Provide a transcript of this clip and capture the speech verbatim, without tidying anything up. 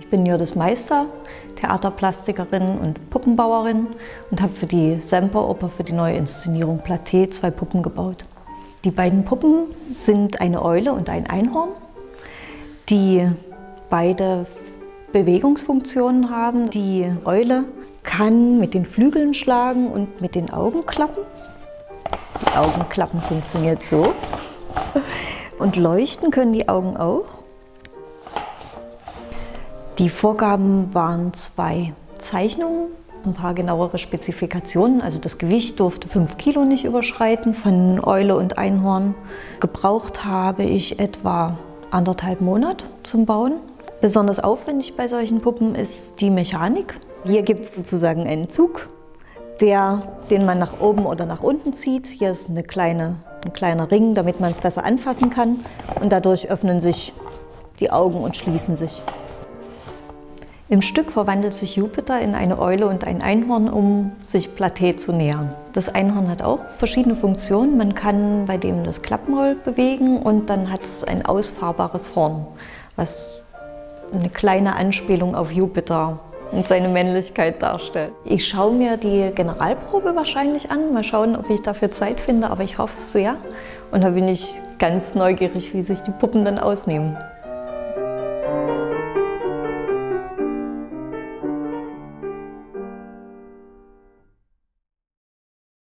Ich bin Jördis Meister, Theaterplastikerin und Puppenbauerin und habe für die Semperoper für die neue Inszenierung Platée zwei Puppen gebaut. Die beiden Puppen sind eine Eule und ein Einhorn, die beide Bewegungsfunktionen haben. Die Eule kann mit den Flügeln schlagen und mit den Augenklappen. Die Augenklappen funktioniert so. Und leuchten können die Augen auch. Die Vorgaben waren zwei Zeichnungen, ein paar genauere Spezifikationen. Also das Gewicht durfte fünf Kilo nicht überschreiten von Eule und Einhorn. Gebraucht habe ich etwa anderthalb Monate zum Bauen. Besonders aufwendig bei solchen Puppen ist die Mechanik. Hier gibt es sozusagen einen Zug, der, den man nach oben oder nach unten zieht. Hier ist eine kleine, ein kleiner Ring, damit man es besser anfassen kann. Und dadurch öffnen sich die Augen und schließen sich. Im Stück verwandelt sich Jupiter in eine Eule und ein Einhorn, um sich Platée zu nähern. Das Einhorn hat auch verschiedene Funktionen. Man kann bei dem das Klappenmaul bewegen und dann hat es ein ausfahrbares Horn, was eine kleine Anspielung auf Jupiter und seine Männlichkeit darstellt. Ich schaue mir die Generalprobe wahrscheinlich an, mal schauen, ob ich dafür Zeit finde, aber ich hoffe es sehr. Und da bin ich ganz neugierig, wie sich die Puppen dann ausnehmen.